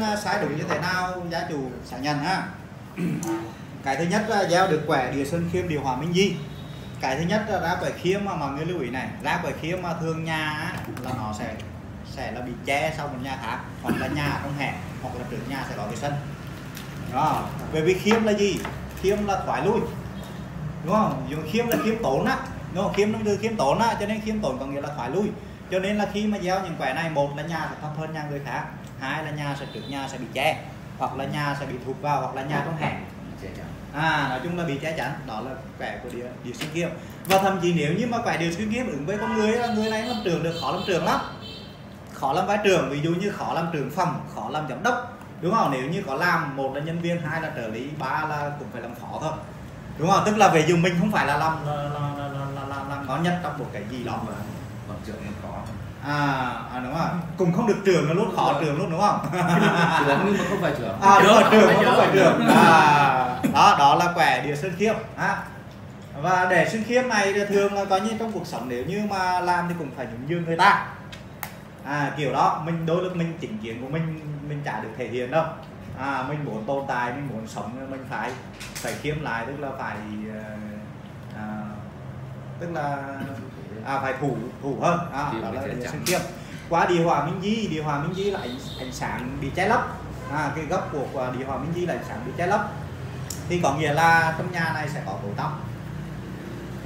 nên sai đúng như thế nào gia chủ xác nhận ha. Cái thứ nhất là gieo được quẻ địa sơn khiêm, địa hỏa minh di. Cái thứ nhất là ra quẻ khiêm mà mọi người lưu ý này, ra quẻ khiêm mà thường nhà là nó sẽ là bị che sau một nhà khác, hoặc là nhà trong hẻm, hoặc là trước nhà sẽ có cái sân. Đó, bởi vì khiêm là gì? Khiêm là thoái lui, đúng không? Dùng khiêm là khiêm tốn á, đúng không? Khiêm nó từ khiêm tốn á, cho nên khiêm tốn có nghĩa là thoái lui. Cho nên là khi mà gieo những quẻ này, một là nhà sẽ thấp hơn nhà người khác, hai là nhà sẽ trước nhà sẽ bị che, hoặc là nhà sẽ bị thụt vào, hoặc là nhà trong hẻm. À, nói chung là bị che chắn, đó là quẻ của địa sơn khiêm. Và thậm chí nếu như mà quẻ địa sơn khiêm ứng với con người là người này làm trưởng được, khó làm trưởng lắm, khó làm vai trưởng, ví dụ như khó làm trưởng phòng, khó làm giám đốc, đúng không? Nếu như có làm, một là nhân viên, hai là trợ lý, ba là cũng phải làm khó thôi, đúng không? Tức là về dùng mình không phải là làm có nhất trong một cái gì đó mà còn trưởng cũng khó. À đúng rồi, cùng không được trưởng là luôn khó trưởng luôn, đúng không? Trưởng nhưng mà không phải trưởng. À đúng rồi, trưởng không phải trưởng. Đó là quẻ địa sơn khiêm. Và để sơn khiêm này thường là có như trong cuộc sống, nếu như mà làm thì cũng phải nhún nhường người ta. Kiểu đó, mình đôi lúc mình chính kiến của mình chả được thể hiện đâu. Mình muốn tồn tại, mình muốn sống, mình phải khiêm lại, tức là phải thủ hơn. Đó là địa sơn khiêm. Qua địa hỏa minh di là ánh sáng bị che lấp. Cái gốc của địa hỏa minh di là ánh sáng bị che lấp, thì có nghĩa là trong nhà này sẽ có tổ tóc,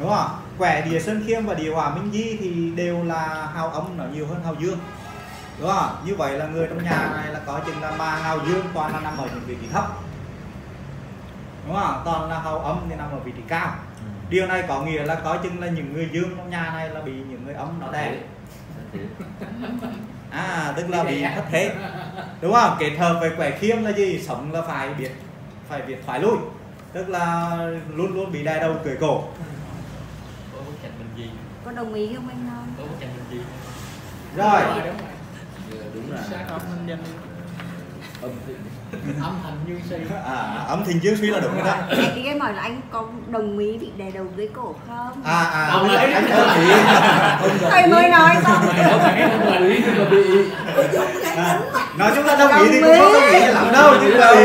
đúng không? Quẻ địa sơn khiêm và địa hỏa minh di thì đều là hào âm nó nhiều hơn hào dương, đúng không? Như vậy là người trong nhà này là có chừng là mà hào dương toàn là nằm ở những vị trí thấp, đúng không? Toàn là hào âm thì nằm ở vị trí cao. Điều này có nghĩa là có chừng là những người dương trong nhà này là bị những người âm nó đè, tức là bị thất thế, đúng không? Kết hợp với quẻ khiêm là gì? Sống là phải biết thoái lui, tức là luôn luôn bị đè đầu cưỡi cổ. Có đồng ý không anh Nam? Rồi. Đúng rồi. Âm thịnh dương suy. Âm thịnh dương suy là đúng rồi đó. Thì em hỏi là anh có đồng ý bị đè đầu dưới cổ không? Không đấy. Anh đồng ý. Thầy mới nói xong. Không phải em không đồng ý nhưng mà bị. Nói chúng ta đồng ý thì cũng không đồng ý làm đâu chứ đâu.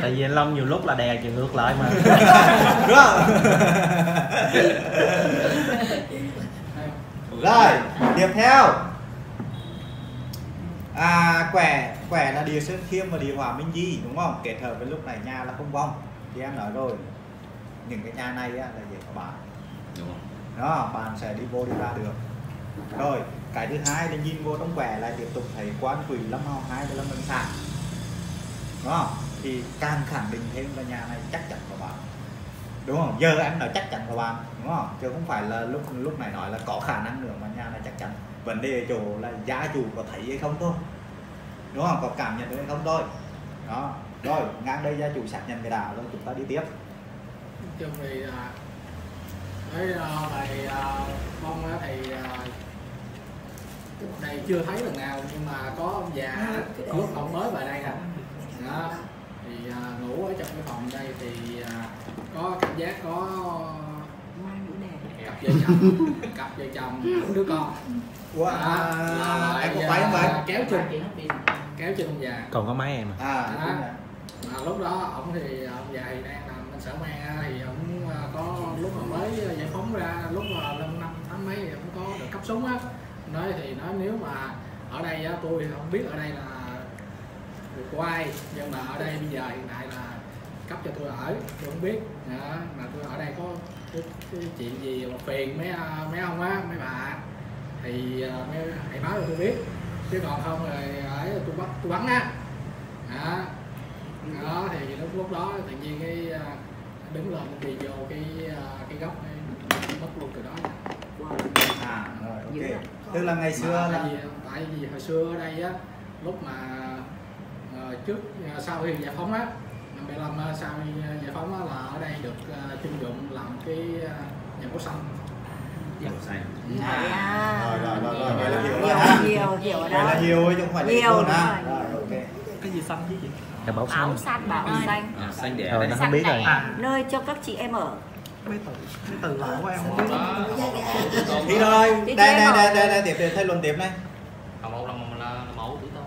Tại vì anh Long nhiều lúc là đè chừng ngược lại mà. Đúng không? Rồi, tiếp theo. Quẻ là địa sơn khiêm và địa hỏa minh di, đúng không? Kết hợp với lúc này nhà là không vong. Thì em nói rồi, những cái nhà này là dễ có bạn, đúng không? Đó, bạn sẽ đi vô đi ra được. Rồi, cái thứ hai là nhìn vô trong quẻ là tiếp tục thấy quan quỷ lâm hao 2 và lâm mệnh sản, đúng không? Thì càng khẳng định thêm là nhà này chắc chắn của bạn, đúng không? Giờ em nói chắc chắn của bạn, đúng không? Chứ không phải là lúc này nói là có khả năng nữa, mà nhà này chắc chắn. Vấn đề ở chỗ là gia chủ có thấy hay không thôi, đúng không? Có cảm nhận được hay không thôi. Đó, rồi ngang đây gia chủ xác nhận cái đã, rồi chúng ta đi tiếp. Trong thì cái bài mong thì này chưa thấy lần nào, nhưng mà có ông già lúc ông mới vào đây nè, thì ngủ ở trong cái phòng đây thì có cảm giác có cặp vợ chồng đứa con. Em có máy không vậy? Kéo chân ông già. Còn có máy em mà lúc đó ổng thì ông già thì đang nằm bên Sở Me, thì ổng có lúc mà mới giải phóng ra, lúc là lên 5 tháng mấy thì ổng có được cấp súng á. Nói thì nói nếu mà ở đây tôi không biết ở đây là của ai, nhưng mà ở đây bây giờ hiện tại là cấp cho tôi ở, tôi không biết mà tôi ở đây có cái chuyện gì mà phiền mấy ông á, mấy bà thì hãy báo cho tôi biết, chứ còn không rồi ấy tôi bắn á. Đó thì lúc đó tự nhiên cái đứng lên thì vô cái góc ấy, mất luôn từ đó. Rồi ok, tức là ngày xưa là tại vì hồi xưa ở đây á, lúc mà trước sau khi giải phóng á, năm 75 sau khi giải phóng á, là ở đây được trưng dụng làm cái nhà phố xanh. Rồi vậy là hiểu rồi đó. Vậy là nhiều chứ không phải nhiều rồi. Ok. Cái gì xanh chứ chị? Bảo xanh. Bảo xanh. Xanh để nó không biết rồi. Nơi cho các chị em ở. Mấy từ lạ quá em. Thì rồi, đây tiếp theo thay luận tiếp này. một là mẫu tử tông.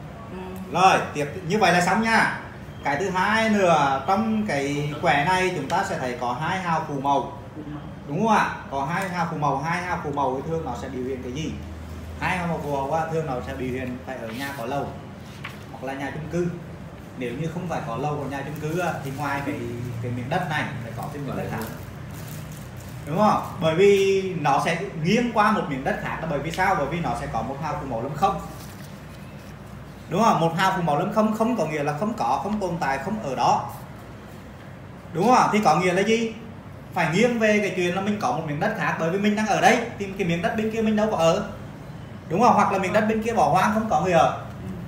Rồi, tiếp như vậy là xong nha. Cái thứ hai nữa, trong cái quẻ này chúng ta sẽ thấy có hai hào phù màu, đúng không ạ? Có hai hào phù màu, thì thường nó sẽ biểu hiện cái gì? Hai hào phù màu thường nó sẽ biểu hiện phải ở nhà có lầu hoặc là nhà chung cư. Nếu như không phải có lầu của nhà chung cư thì ngoài cái miếng đất này phải có thêm miếng đất khác, đúng không? Bởi vì nó sẽ nghiêng qua một miếng đất khác là bởi vì sao? Bởi vì nó sẽ có một hào phù màu lâm không, đúng không? Một hào phù màu lâm không không có nghĩa là không có, không tồn tại, không ở đó, đúng không? Thì có nghĩa là gì? Phải nghiêng về cái chuyện là mình có một miếng đất khác, bởi vì mình đang ở đây thì cái miếng đất bên kia mình đâu có ở, đúng không? Hoặc là miếng đất bên kia bỏ hoang không có người ở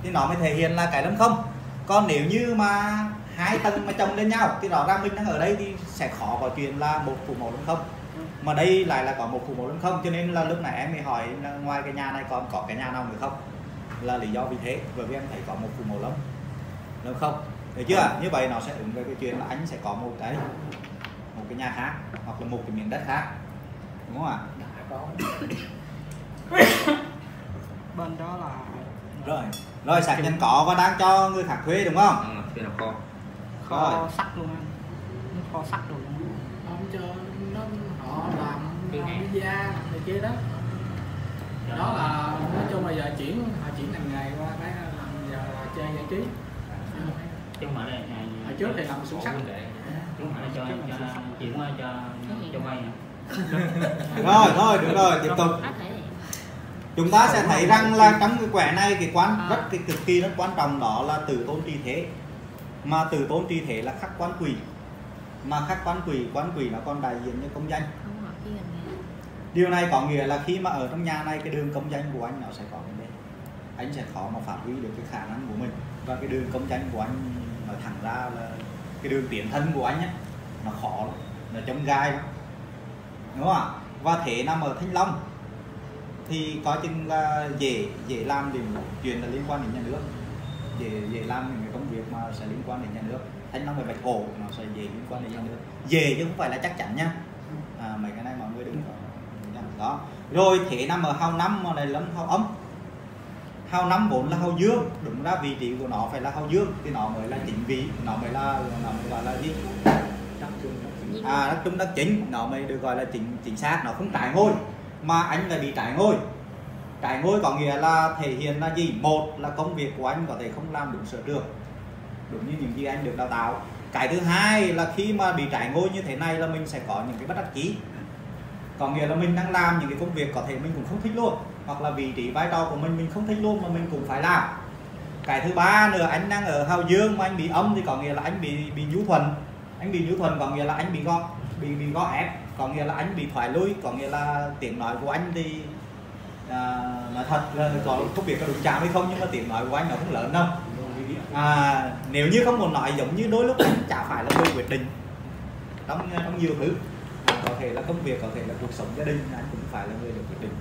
thì nó mới thể hiện là cái lâm không. Còn nếu như mà hai tầng mà chồng lên nhau thì rõ ràng mình đang ở đây thì sẽ khó có chuyện là một phù màu lâm không, mà đây lại là có một phù màu lâm không. Cho nên là lúc nãy em mới hỏi là ngoài cái nhà này còn có cái nhà nào nữa không, là lý do vì thế, bởi vì em thấy có một phù màu lâm không, được chưa? Như vậy nó sẽ ứng với cái chuyện là anh sẽ có một cái nhà khác hoặc là một cái miếng đất khác, đúng không ạ? Bên đó là rồi xác nhận có và đang cho người khác thuê, đúng không? Ừ, là kho sắt luôn anh, kho sắt luôn, không cho nó họ làm visa này kia đó. Đó là nói chung là giờ họ chuyển thành ngày qua cái làm giờ là chơi giải trí. Chứ mà đây hồi trước thì làm xuống sắt, chúng mà cho chuyển qua cho bay. Rồi được rồi, tiếp tục. Chúng ta sẽ thấy rằng là trong cái quẻ này cực kỳ quan trọng đó là tử tôn trì thế. Mà tử tôn trì thế là khắc quan quỷ, mà khắc quan quỷ nó còn đại diện cho công danh. Điều này có nghĩa là khi mà ở trong nhà này cái đường công danh của anh nó sẽ có vấn đề, anh sẽ khó mà phát huy được cái khả năng của mình, và cái đường công danh của anh nó thẳng ra là cái đường tiến thân của anh ấy, nó khó lắm, nó chông gai lắm, đúng không ạ? Và thế nằm ở Thanh Long thì có chừng là dễ làm đến chuyện là liên quan đến nhà nước, dễ làm những cái công việc mà sẽ liên quan đến nhà nước. Thanh Long về Bạch Hổ nó sẽ dễ liên quan đến nhà nước, dễ chứ không phải là chắc chắn nha. Mấy cái này mọi người đừng có đó. Rồi thế nằm ở hao năm, mà này lắm hao ấm. Hao năm vốn là hao dương, đúng ra vị trí của nó phải là hao dương thì nó mới là chính vị, nó mới gọi là gì? Đắc trung đắc chính, nó mới được gọi là chính xác, nó không trái ngôi. Mà anh lại bị trái ngôi có nghĩa là thể hiện là gì? Một là công việc của anh có thể không làm đúng sở trường, đúng như những gì anh được đào tạo. Cái thứ hai là khi mà bị trái ngôi như thế này là mình sẽ có những cái bất đắc chí, có nghĩa là mình đang làm những cái công việc có thể mình cũng không thích luôn, hoặc là vị trí vai trò của mình không thích luôn mà mình cũng phải làm. Cái thứ ba nữa, anh đang ở hào dương mà anh bị âm thì có nghĩa là anh bị nhu thuận, có nghĩa là anh bị gò ép, có nghĩa là anh bị thoái lui, có nghĩa là tiếng nói của anh thì nói thật là không biết có đúng chạm hay không, nhưng mà tiếng nói của anh nó cũng lớn đâu. Nếu như không muốn nói, giống như đôi lúc anh chả phải là người quyết định trong nhiều thứ, có thể là công việc, có thể là cuộc sống gia đình, anh cũng phải là người được quyết định,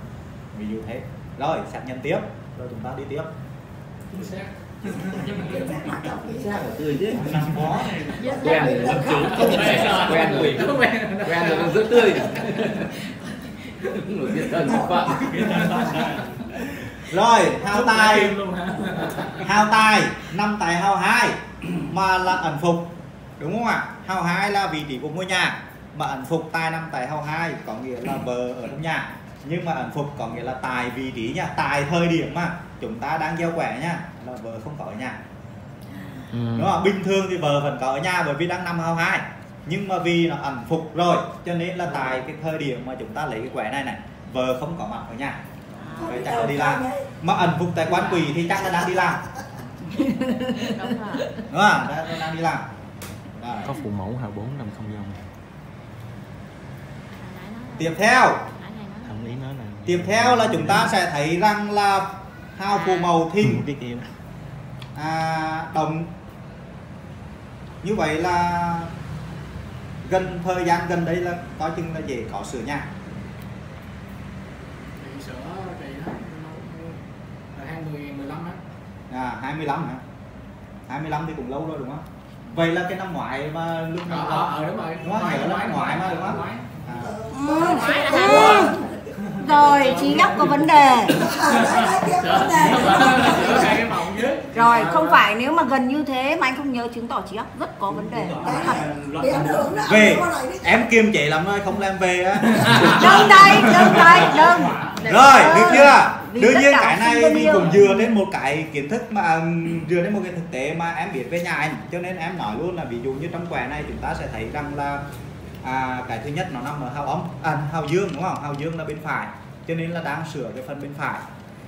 ví dụ thế. Rồi xác nhận tiếp, rồi chúng ta đi tiếp. Quen rồi rất tươi. Rồi hao tài năm tài hao hai mà là ẩn phục, đúng không ạ? Hao hai là vị trí của ngôi nhà, mà ẩn phục tài năm tài hao hai có nghĩa là vợ ở trong nhà. Nhưng mà ẩn phục có nghĩa là tài vị trí nha, tài thời điểm mà chúng ta đang gieo quẻ nha, là vợ không có ở nhà. Đúng không? Bình thường thì vợ vẫn có ở nhà bởi vì đang năm hao hai, nhưng mà vì nó ẩn phục rồi cho nên là tại cái thời điểm mà chúng ta lấy cái quẻ này này, vợ không có mặt ở nhà, vậy chắc là đi làm. Mà ẩn phục tại quán quỷ thì chắc là đang đi làm, đúng không? Đang đi làm. Rồi. Có phụ mẫu 2450. Tiếp theo là chúng ta sẽ thấy rằng là hao phù màu thìn đồng. Như vậy là thời gian gần đây là có chừng là dễ có sửa nhà, sửa thì là 2015 á. 25 hả? 25 thì cũng lâu rồi đúng không? Vậy là cái năm ngoái mà lúc đó đúng rồi mà đúng không? Rồi trí gốc có vấn đề. Rồi, không phải nếu mà gần như thế mà anh không nhớ chứng tỏ trí óc rất có vấn đề. Về, em kiêm chị lắm thôi, không làm về á. Đừng đây, đừng đây, đừng. Rồi, được chưa? Đương nhiên cái này mình cũng dựa đến một cái kiến thức mà dựa đến một cái thực tế mà em biết về nhà anh. Cho nên em nói luôn là ví dụ như trong quẻ này chúng ta sẽ thấy rằng là cái thứ nhất nó nằm ở hao ống, hao dương đúng không? Hao dương là bên phải, cho nên là đang sửa cái phần bên phải.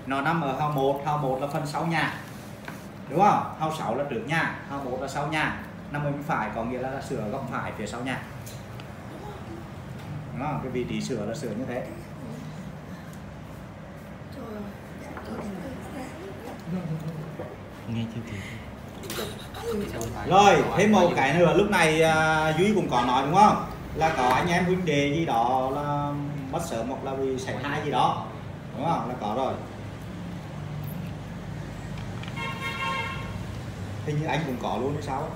Nó nằm ở hao 1, hao 1 là phần sau nhà, đúng không? Hao 6 là trước nhà, hao 1 là sau nhà. Nằm ở bên phải có nghĩa là sửa góc phải phía sau nhà, đúng không? Cái vị trí sửa là sửa như thế. Nghe chưa kìa. Rồi, thêm một cái nữa, lúc này Duy cũng có nói đúng không? Là có anh em huynh đệ gì đó là mất sớm hoặc là bị xảy thai gì đó, đúng không? Là có rồi. Hình như anh cũng có luôn hay sao ấy?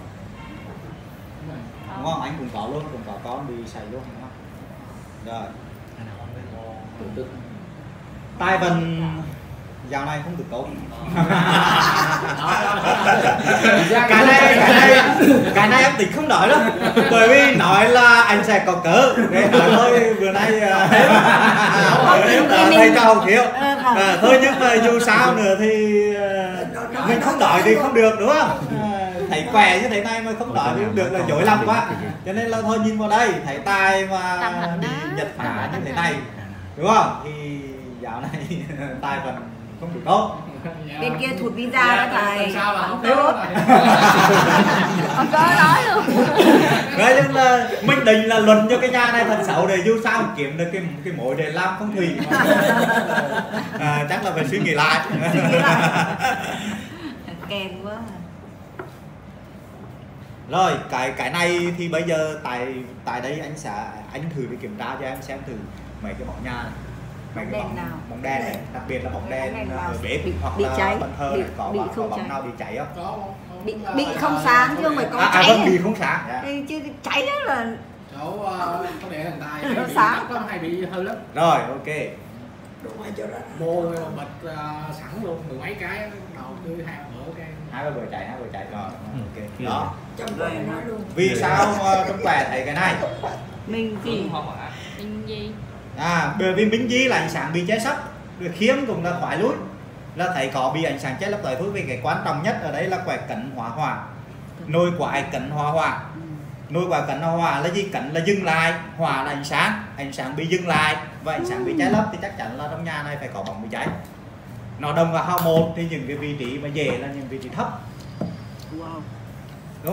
Đúng không? Anh cũng có luôn, cũng có con bị xảy luôn đúng không? Rồi. Tài vận dạo này không được tốt. Cái này em tính không nói đâu, bởi vì nói là anh sẽ có cớ để nói thôi. Vừa nay thầy cho không hiểu thôi, nhưng mà dù sao nữa thì mình không nói thì không được đúng không? Thầy què như thế này mà không nói thì không được là dối lắm quá, cho nên là thôi nhìn vào đây thấy tài mà bị nhật phả như thế này đúng không? Thì dạo này tài vận không được tốt. Bên kia thụt visa đó thầy, không tốt. Không có nói luôn. Đấy, nhưng là mình định là luận cho cái nhà này thật xấu để dù sao kiếm được cái mối để làm phong thủy. Chắc là phải suy nghĩ lại. Kèm quá. Rồi cái này thì bây giờ tại đây anh thử đi kiểm tra cho em xem thử mấy cái bóng nhà này. Bóng đen này, đặc biệt là bóng đen ở bếp hoặc là Cần Thơ này, có bóng nào bị cháy không? Bị không sáng chứ không phải có cháy. Bị không sáng. Chứ cháy đó là chỗ có để thành tài. Nó sáng có hay bị hư lắm. Rồi, ok. Mua bịch sẵn luôn, mười mấy cái đầu tư hai bữa cái. Hai bữa chạy rồi. Ok. Đó. Vì sao trong quẻ thấy cái này? Mình gì? Mình gì? Bởi vì minh di là ánh sáng bị che sấp, khiếm cũng là khói lút, là thấy có bị ánh sáng che lấp tối thui. Vì cái quan trọng nhất ở đây là quẻ cấn hỏa hỏa, nồi quải cấn hỏa hỏa. Nồi quải cấn hỏa hỏa là gì? Cấn là dừng lại, hỏa là ánh sáng bị dừng lại và ánh sáng bị che lấp, thì chắc chắn là trong nhà này phải có bóng bị cháy. Nó đồng vào hao 1 thì những cái vị trí mà dễ là những vị trí thấp, đúng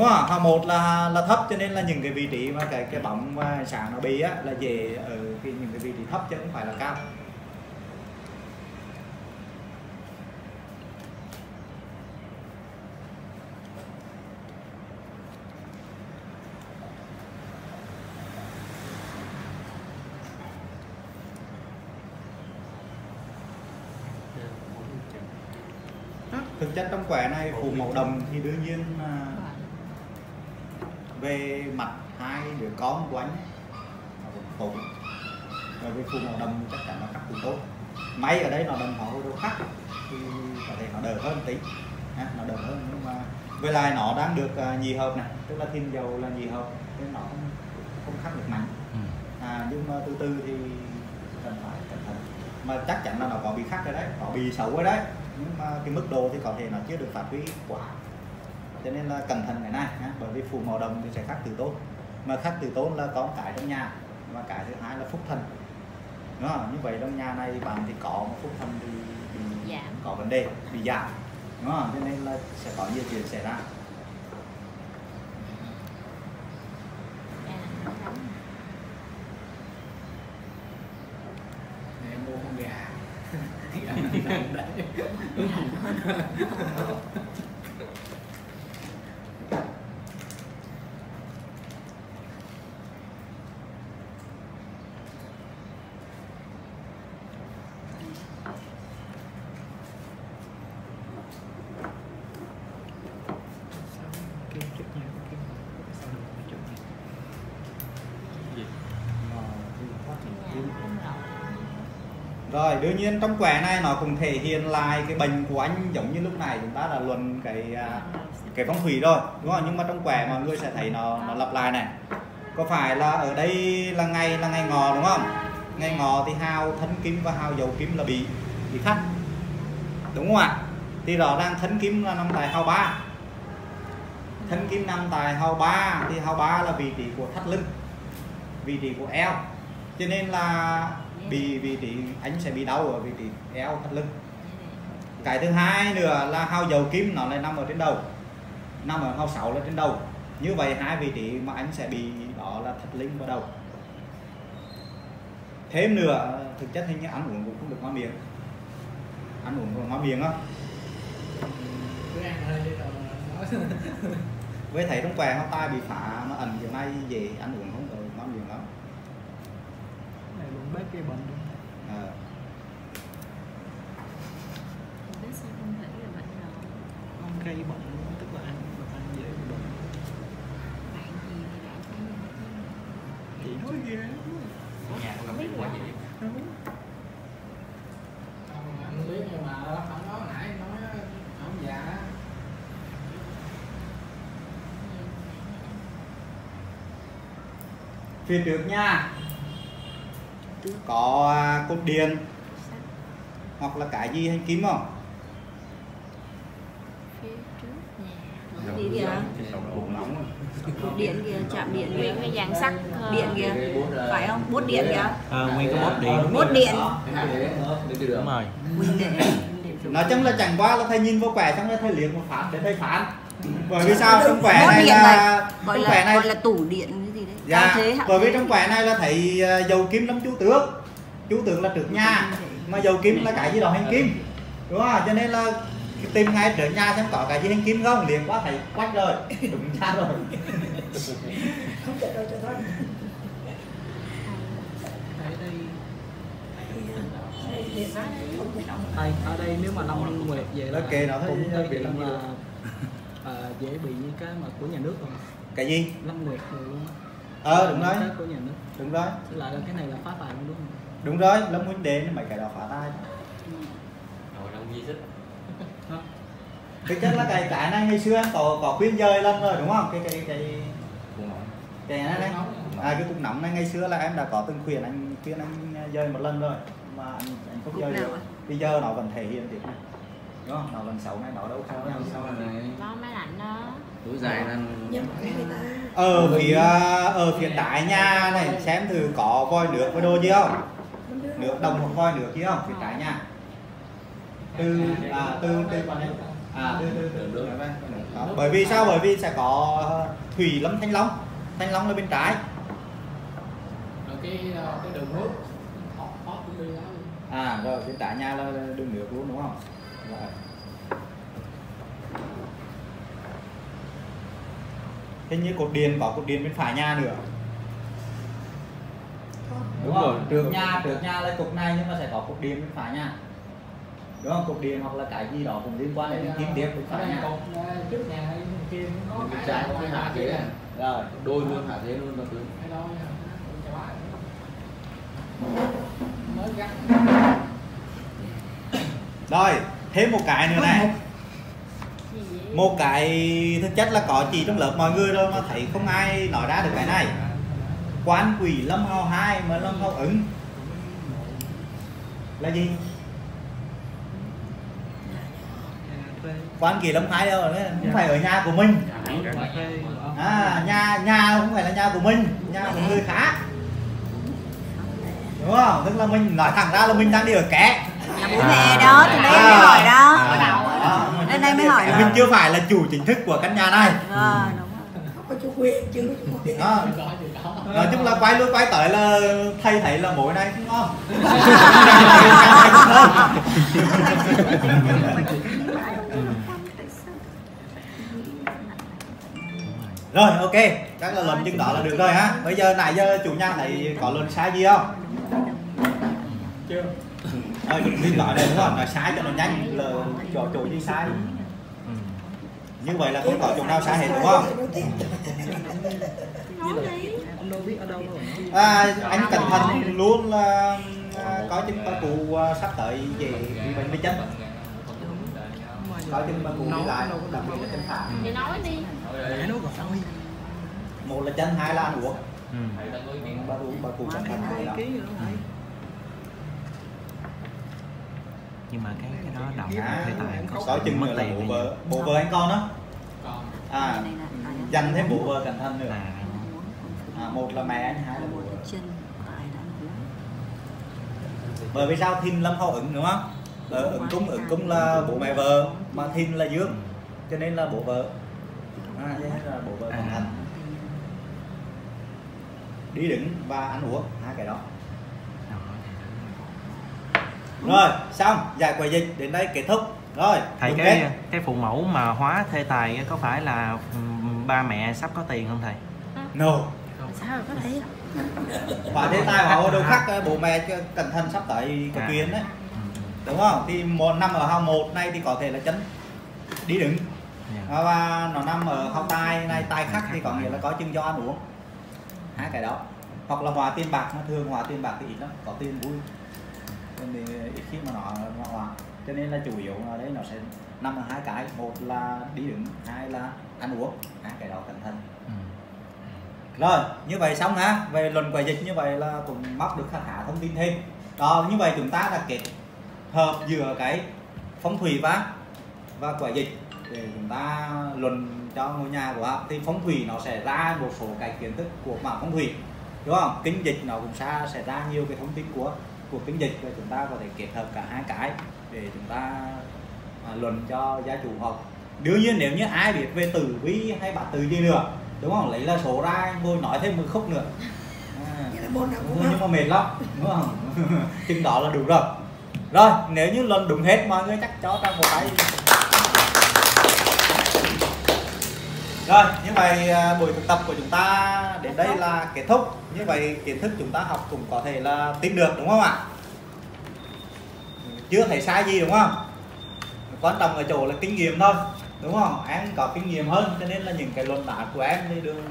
không? Hao 1 là thấp, cho nên là những cái vị trí mà cái bóng và sáng nó bị á là về ở những cái vị trí thấp chứ không phải là cao. Thực chất trong quẻ này phù màu đồng thì đương nhiên về mặt hai đứa con của anh nó cũng tốt, rồi về phù màu đồng chắc chắn nó cắt cũng tốt. Máy ở đây nó đồng màu đâu khác thì có thể nó đỡ hơn tí, nó đỡ hơn, nhưng mà với lại nó đang được nhị hợp này, tức là thiên dầu là nhị hợp nên nó không khác được mạnh. Nhưng mà từ thì cần phải cẩn thận, mà chắc chắn là nó có bị khắc rồi đấy, có bị xấu rồi đấy, nhưng mà cái mức độ thì có thể nó chưa được phát huy quá, cho nên là cẩn thận cái này nhá. Bởi vì phù màu đồng thì sẽ khắc tử tốt, mà khắc tử tốt là có cái trong nhà, và cái thứ hai là phúc thần, đúng không? Như vậy trong nhà này bạn thì có một phúc thần thì có vấn đề, bị giảm, đúng không? Cho nên là sẽ có nhiều chuyện xảy ra. Em mua con gà. Rồi đương nhiên trong quẻ này nó cũng thể hiện lại cái bệnh của anh, giống như lúc này chúng ta là luận cái phong thủy rồi, đúng không? Nhưng mà trong quẻ mọi người sẽ thấy nó lặp lại này. Có phải là ở đây là ngày ngọ, đúng không? Ngày ngọ thì hao thân kim và hao dậu kim là bị khắc, đúng không ạ? Thì rõ ràng thân kim là nằm tại hao 3. Thân kim nằm tại hao 3 thì hao 3 là vị trí của thắt lưng, vị trí của eo, cho nên là vị trí anh sẽ bị đau ở vị trí eo, thắt lưng. Cái thứ hai nữa là hao dầu kim nó lại nằm ở trên đầu, nằm ở hao 6 là trên đầu. Như vậy hai vị trí mà anh sẽ bị đó là thắt lưng và đầu. Thêm nữa thực chất hình như ăn uống cũng không được hóa miệng, ăn uống còn hóa miệng á. Với thấy trong quẻ không tai bị phá nó ẩn kiểu này về ăn uống không được hóa miệng lắm. Bếp kia bệnh à. Không gây bệnh luôn, tức là ăn dễ bị bệnh. Bạn gì thì bạn thấy gì? Chị nói ghê lắm. Nhà không làm việc quá dễ. Đúng. Không biết nhưng mà không nói nãy nói không già. Phía trước nha có cột điện hoặc là cái gì hay kiếm không? Phía trước nhà gì kìa? Cột điện kìa, chạm điện kìa, cái dàn sắt điện kìa, phải không? Bốt điện kìa. Nguyên cái bốt điện. Bốt điện. Đúng rồi. Nói chung là chẳng qua là thầy nhìn vô quẻ xong rồi thầy liếc một phát để thầy phán. Bởi vì sao trong quẻ này là gọi là tủ điện. Dạ, bởi vì trong quẻ này là thấy dầu kim lắm chú tướng. Chú tướng là trước nhà, mà dầu kim là cái gì đó hành kim, đúng không? Cho nên là tìm ngay trước nhà xem có cái gì hành kim không, liền quá thấy quách rồi, đúng nhà rồi. Không chạy đâu cho thôi. Ở đây nếu mà nông lâm nguyệt về là cũng có việc là dễ bị như cái mà của nhà nước không? Cái gì? Lâm nguyệt rồi luôn á. Đúng rồi. Đúng rồi. Lại là cái này là phá tài luôn đúng không? Đúng rồi, Lâm Nguyên Đế mấy cái đó phá tài. Rồi Lâm Di Tích. Thực chất là cái này ngày xưa có khuyên dời lắm rồi đúng không? Cái này đấy. Cái cục nóng này ngày xưa là em đã có từng khuyên anh dời một lần rồi mà anh không dời được. Bây giờ nó vẫn thể hiện được. Đúng không? Nó lần xấu này nó đâu khác nhau sau này. Nó máy lạnh đó. Tuổi dài nên ở phía trái nhà này xem thử có voi nước với đồ chứ không? Nước đồng hoặc voi nước chứ không? Phía trái nhà. Bởi vì sao? Bởi vì sẽ có thủy lâm thanh long là bên trái. Cái đường nước. Rồi phía trái nhà là đường nước luôn đúng không? Rồi. Hình như cột điện có cột điện bên phải nhà nữa. Đúng rồi, trước nhà là cột này nhưng mà sẽ có cột điện bên phải nhà. Đúng không? Cột điện hoặc là cái gì đó cũng liên quan đến kim tiếp bên phải nhà. Trước nhà hay kia có cái hạ thế này. Rồi, đôi luôn hạ thế luôn là cứ. Rồi, thêm một cái nữa này. Một cái thực chất là có chỉ trong lớp mọi người đâu mà thấy không ai nói ra được cái này. Quan quỷ lâm hao 2 mà lâm hao ứng là gì? Quan quỷ lâm 2 đâu, không phải ở nhà của mình. Nhà không phải là nhà của mình, nhà của người khác, đúng không? Tức là mình nói thẳng ra là mình đang đi ở kẻ nhà bố mẹ đó, thì đấy mới hỏi đó. Nên đây mới hỏi là mình chưa phải là chủ chính thức của căn nhà này. Nói chung là quay lối quay tới là thầy thấy là mỗi này không ngon. Rồi ok, chắc là lần chừng đó là được rồi ha. Bây giờ nãy giờ chủ nhà này có lần sai gì không? Chưa. Mình gọi đây đúng không? Nói sai cho nó nhanh là chỗ chỗ gì sai. Như vậy là không có chỗ nào sai hết đúng không? Anh cẩn thận luôn là có chính bà cụ sắp tới về bị bệnh với chất. Có chính bà cụ đi lại đặc biệt là chân phạm. Để nói đi. Một là chân, hai là ăn uống. Bà cụ sắp bệnh rồi đó. Nhưng mà cái đó đồng thể tài có chừng mất tiền bộ vợ anh con đó. À, dành thêm bộ vợ cẩn thân nữa. À, một là mẹ anh, hai là bộ vợ. Bởi vì sao thìn lâm hậu ứng đúng không? Ứng cung là bố mẹ vợ, mà thìn là dương, cho nên là bố vợ. À, vậy hết là bố vợ cẩn thân. Đi đứng và ăn uống, hai cái đó. Rồi xong giải quầy dịch đến đây kết thúc rồi. Thầy cái phụ mẫu mà hóa thê tài có phải là ba mẹ sắp có tiền không thầy? No. Sao có thể hóa thê tài họ đâu khác bố mẹ cẩn thận sắp tới có kiến đấy, đúng không? Thì một năm ở hao một này thì có thể là chấn đi đứng, và nó nằm ở hao tai này tai khắc thì có nghĩa là có chưng do ăn uống, hai cái đó. Hoặc là hòa tiền bạc, nó thường hòa tiền bạc thì ít lắm, có tiền vui nên ít khi mà nó hòa, cho nên là chủ yếu là đấy nó sẽ nằm ở hai cái, một là đi đứng, hai là ăn uống, hai cái đó cẩn thận. Rồi như vậy xong ha, về luận quầy dịch như vậy là cũng móc được khá khá thông tin thêm đó. Như vậy chúng ta đã kết hợp giữa cái phong thủy và quầy dịch để chúng ta luận cho ngôi nhà của họ. Thì phong thủy nó sẽ ra một số cái kiến thức của mảng phong thủy, đúng không? Kinh dịch nó cũng sẽ ra nhiều cái thông tin của kinh dịch, và chúng ta có thể kết hợp cả hai cái để chúng ta luận cho gia chủ học. Đương nhiên nếu như ai biết về tử vi hay bát tự gì nữa, đúng không, lấy là số ra ngồi nói thêm một khúc nữa nhưng mà mệt lắm, đúng không? Chừng đó là đủ rồi. Rồi nếu như luận đúng hết mọi người chắc cho ra một cái. Rồi như vậy buổi thực tập của chúng ta đến đây là kết thúc. Như vậy kiến thức chúng ta học cũng có thể là tin được, đúng không ạ? Chưa thấy sai gì, đúng không? Quan trọng ở chỗ là kinh nghiệm thôi, đúng không? Em có kinh nghiệm hơn cho nên là những cái luận đạo của em thì đương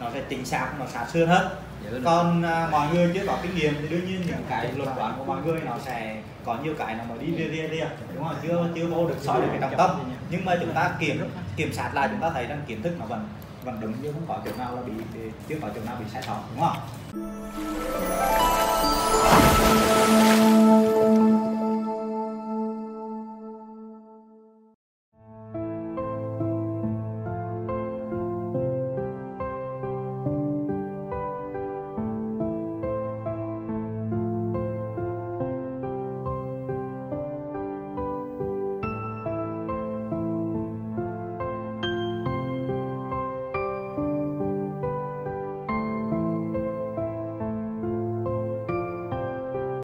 nó sẽ chính xác, nó sát sườn hơn. Còn mọi người chưa có kinh nghiệm thì đương nhiên những cái luận đoán của mọi người nó sẽ có nhiều cái nó đi ria, đúng không? Chưa vô được soi được cái trọng tâm, nhưng mà chúng ta kiểm sát lại chúng ta thấy rằng kiến thức nó vẫn đúng, như không có chỗ nào là chưa có chỗ nào bị sai sót, đúng không?